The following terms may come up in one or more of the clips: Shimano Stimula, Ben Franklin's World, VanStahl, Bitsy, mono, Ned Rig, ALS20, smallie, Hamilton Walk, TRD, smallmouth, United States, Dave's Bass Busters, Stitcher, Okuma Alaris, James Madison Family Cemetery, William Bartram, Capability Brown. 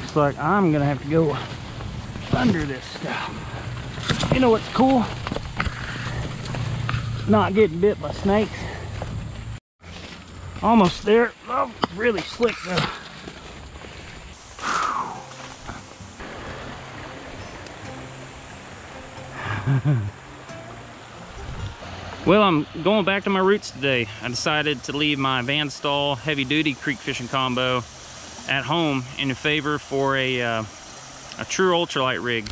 looks like I'm gonna have to go under this stuff. You know what's cool? Not getting bit by snakes. Almost there. Oh, really slick though. Well, I'm going back to my roots today. I decided to leave my VanStahl heavy duty creek fishing combo at home in favor for a true ultralight rig.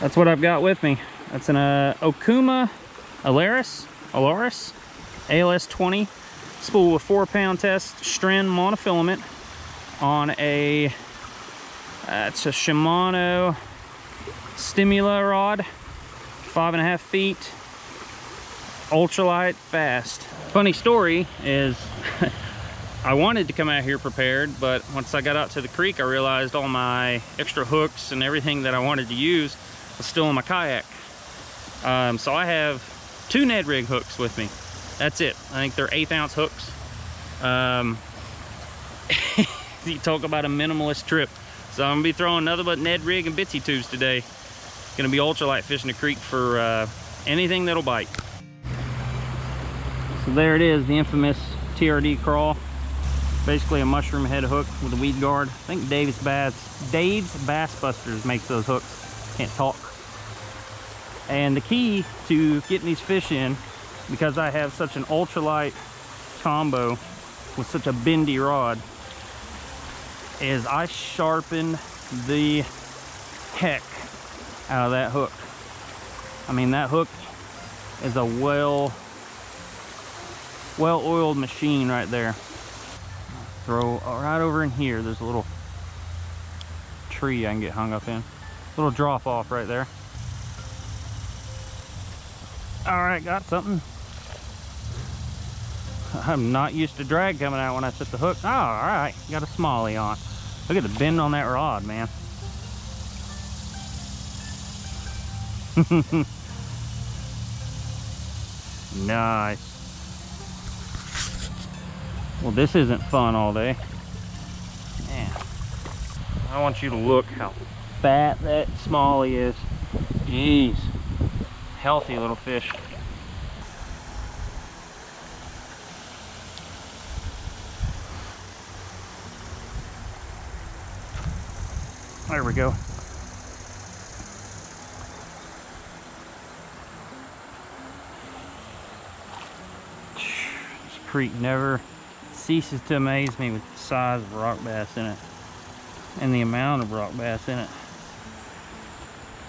That's what I've got with me. That's an Okuma Alaris ALS20 spool with 4-pound test strand monofilament on a it's a Shimano Stimula rod, 5.5 feet, ultralight fast. Funny story is I wanted to come out here prepared, but once I got out to the creek, I realized all my extra hooks and everything that I wanted to use was still in my kayak. So I have 2 Ned Rig hooks with me. That's it. I think they're 1/8 ounce hooks. You talk about a minimalist trip. So I'm gonna be throwing nothing but Ned Rig and Bitsy tubes today. Gonna be ultralight fishing the creek for anything that'll bite. So there it is, the infamous TRD crawl. Basically a mushroom head hook with a weed guard. I think Dave's Bass Busters makes those hooks. Can't talk. And the key to getting these fish in, because I have such an ultralight combo with such a bendy rod, is I sharpen the heck out of that hook. I mean, that hook is a well-oiled machine right there. Throw right over in here. There's a little tree I can get hung up in. Little drop off right there. All right, got something. I'm not used to drag coming out when I set the hook. Oh, all right, got a smallie on. Look at the bend on that rod, man. Nice. Well, this isn't fun all day. Man, I want you to look how fat that smallie is. Jeez. Healthy little fish. There we go. This creek never ceases to amaze me with the size of rock bass in it and the amount of rock bass in it.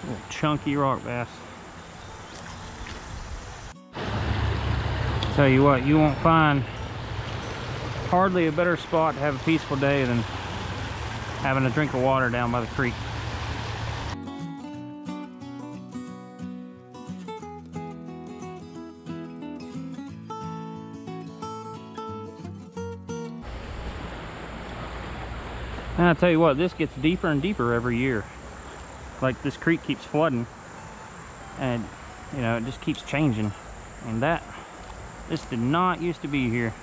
A little chunky rock bass. Tell you what, you won't find hardly a better spot to have a peaceful day than having a drink of water down by the creek. And I tell you what, this gets deeper and deeper every year. Like, this creek keeps flooding, and you know, it just keeps changing. And this did not used to be here.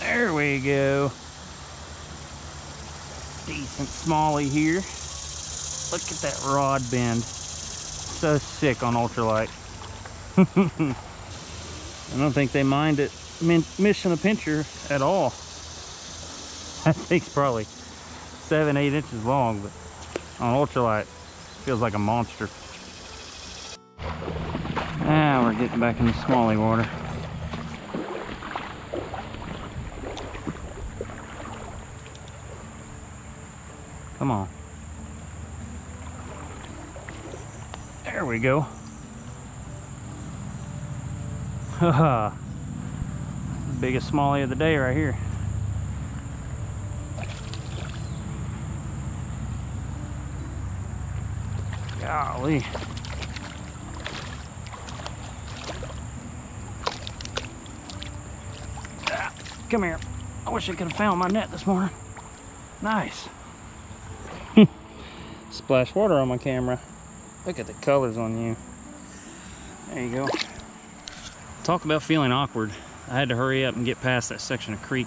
There we go. Decent smallie here. Look at that rod bend. So sick on ultralight. I don't think they mind it missing a pincher at all. That thing's probably 7-8 inches long, but on ultralight it feels like a monster. Now we're getting back in the smallie water. Come on. There we go. Haha. Biggest smallie of the day right here. Golly. Ah, come here. I wish I could have found my net this morning. Nice. Splash water on my camera. Look at the colors on you. There you go. Talk about feeling awkward. I had to hurry up and get past that section of creek.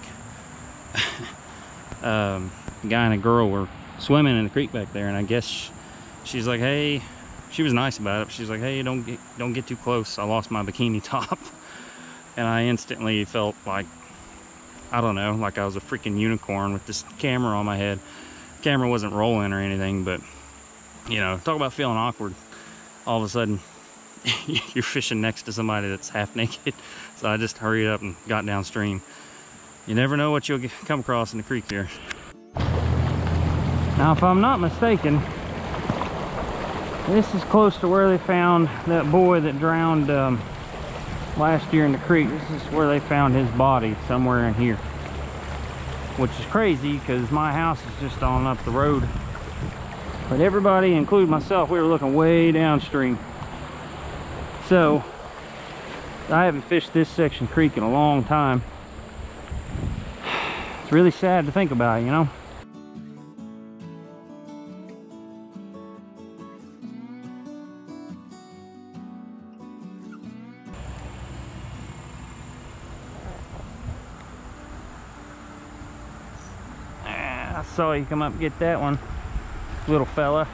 A guy and a girl were swimming in the creek back there, and I guess she's like, hey, she was nice about it, but she's like, hey, don't get too close, I lost my bikini top. And I instantly felt like, I don't know, like I was a freaking unicorn with this camera on my head. The camera wasn't rolling or anything, but you know, talk about feeling awkward. All of a sudden you're fishing next to somebody that's half naked. So I just hurried up and got downstream. You never know what you'll come across in the creek here. Now, if I'm not mistaken, this is close to where they found that boy that drowned last year in the creek. This is where they found his body, somewhere in here. Which is crazy, because my house is just on up the road. But everybody, including myself, we were looking way downstream. So, I haven't fished this section of creek in a long time. It's really sad to think about, you know? Ah, I saw you come up and get that one, little fella.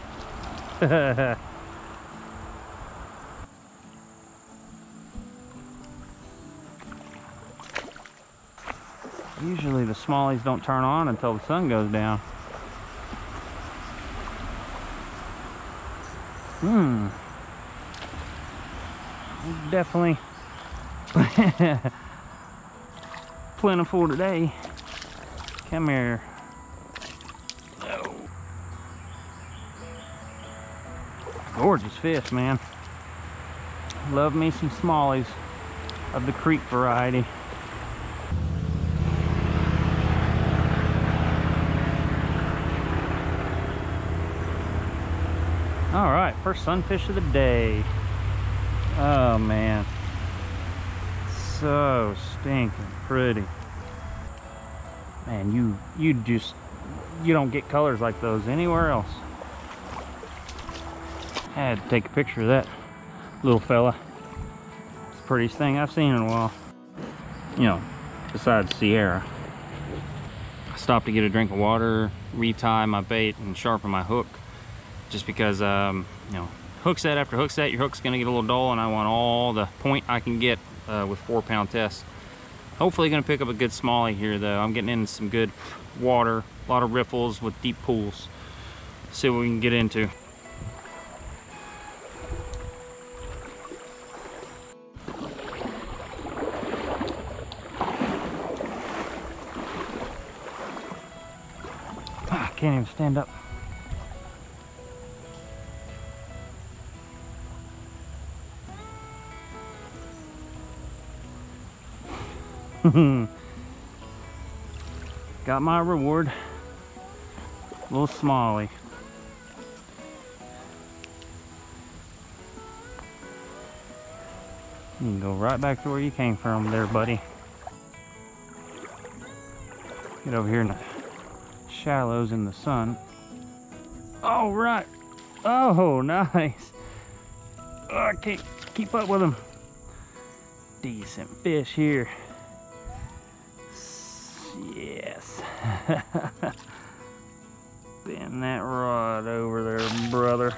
Usually the smallies don't turn on until the sun goes down. Definitely plentiful today. Come here. Oh. Gorgeous fish, man. Love me some smallies of the creek variety. All right, first sunfish of the day. Oh man, so stinking pretty. Man, you don't get colors like those anywhere else. I had to take a picture of that little fella. It's the prettiest thing I've seen in a while. You know, besides Sierra. I stopped to get a drink of water, retie my bait, and sharpen my hook. Just because, you know, hook set after hook set, your hook's gonna get a little dull, and I want all the point I can get with 4-pound test. Hopefully gonna pick up a good smallie here though. I'm getting into some good water, a lot of riffles with deep pools. See what we can get into. Ah, I can't even stand up. Got my reward, a little smallie. You can go right back to where you came from there, buddy. Get over here in the shallows in the sun. All right. Oh, nice. Oh, I can't keep up with them. Decent fish here. Yes. Bend that rod over there, brother.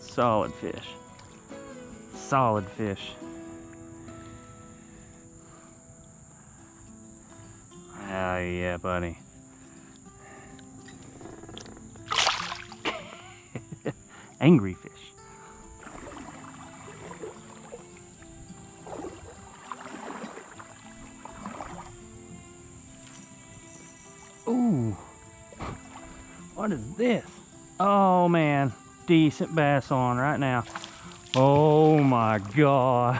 Solid fish. Solid fish. Oh yeah, buddy. Angry fish. Ooh, what is this? Oh man, decent bass on right now. Oh my god.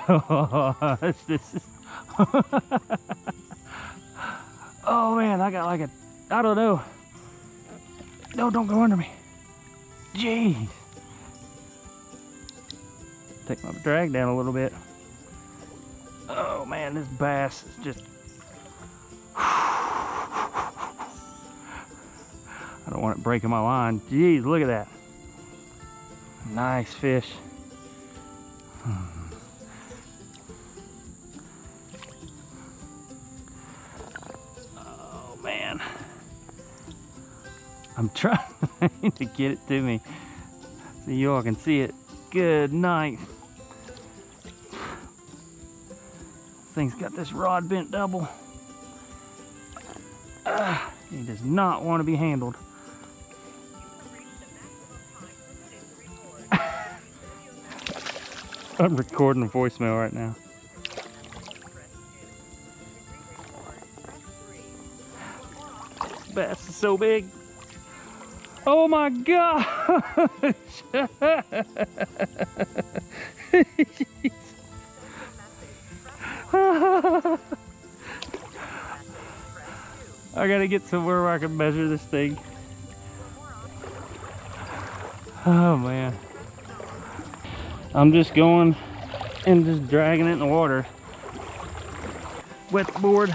This is oh man, I got like a, I don't know. No, don't go under me. Jeez. Take my drag down a little bit. Oh man, this bass is just, I don't want it breaking my line. Jeez, look at that. Nice fish. Oh man. I'm trying to get it to me so you all can see it. Good night. This thing's got this rod bent double. He does not want to be handled. I'm recording a voicemail right now. Bass is so big. Oh my gosh! I gotta get somewhere where I can measure this thing. Oh man. I'm just going and just dragging it in the water. Wet the board.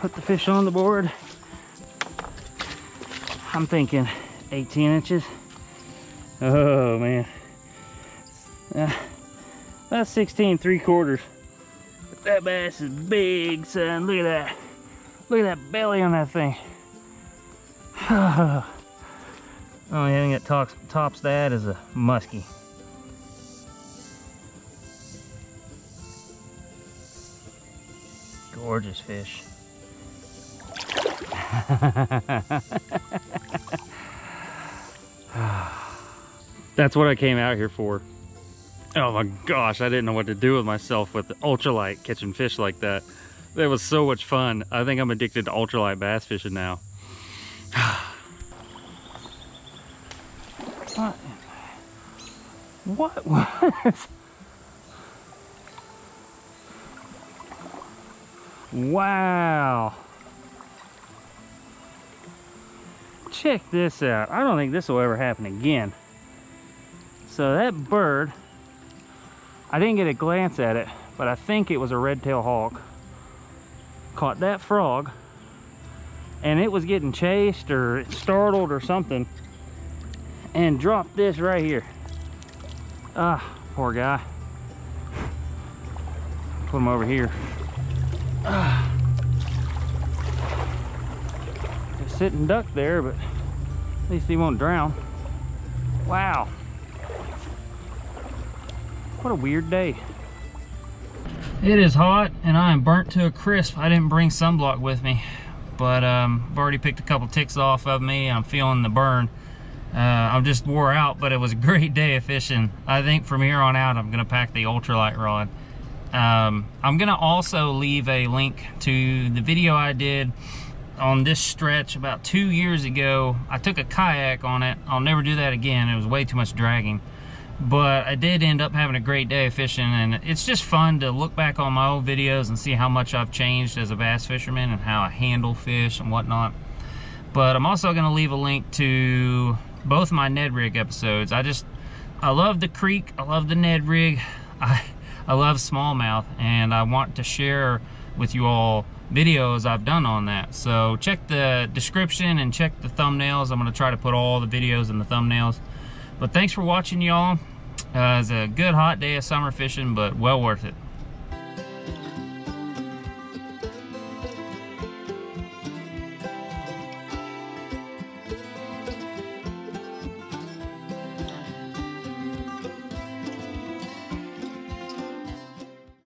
Put the fish on the board. I'm thinking 18 inches. Oh man. That's 16 3/4. But that bass is big, son. Look at that. Look at that belly on that thing. The only thing that tops that is a muskie. Gorgeous fish. That's what I came out here for. Oh my gosh, I didn't know what to do with myself with the ultralight catching fish like that. That was so much fun. I think I'm addicted to ultralight bass fishing now. What was? Wow. Check this out. I don't think this will ever happen again. So that bird, I didn't get a glance at it, but I think it was a red-tailed hawk. Caught that frog, and it was getting chased or startled or something, and dropped this right here. Ah, poor guy. Put him over here. Ah. There's a sitting duck there, but at least he won't drown. Wow. What a weird day. It is hot and I am burnt to a crisp. I didn't bring sunblock with me, but I've already picked a couple ticks off of me. I'm feeling the burn. I'm just wore out, but it was a great day of fishing. I think from here on out, I'm gonna pack the ultralight rod. I'm gonna also leave a link to the video I did on this stretch about 2 years ago. I took a kayak on it. I'll never do that again. It was way too much dragging. But I did end up having a great day of fishing, and it's just fun to look back on my old videos and see how much I've changed as a bass fisherman and how I handle fish and whatnot. But I'm also gonna leave a link to both my Ned Rig episodes. I love the creek, I love the Ned Rig, I love smallmouth, and I want to share with you all videos I've done on that. So check the description and check the thumbnails. I'm gonna try to put all the videos in the thumbnails. But thanks for watching, y'all. It's a good hot day of summer fishing, but well worth it.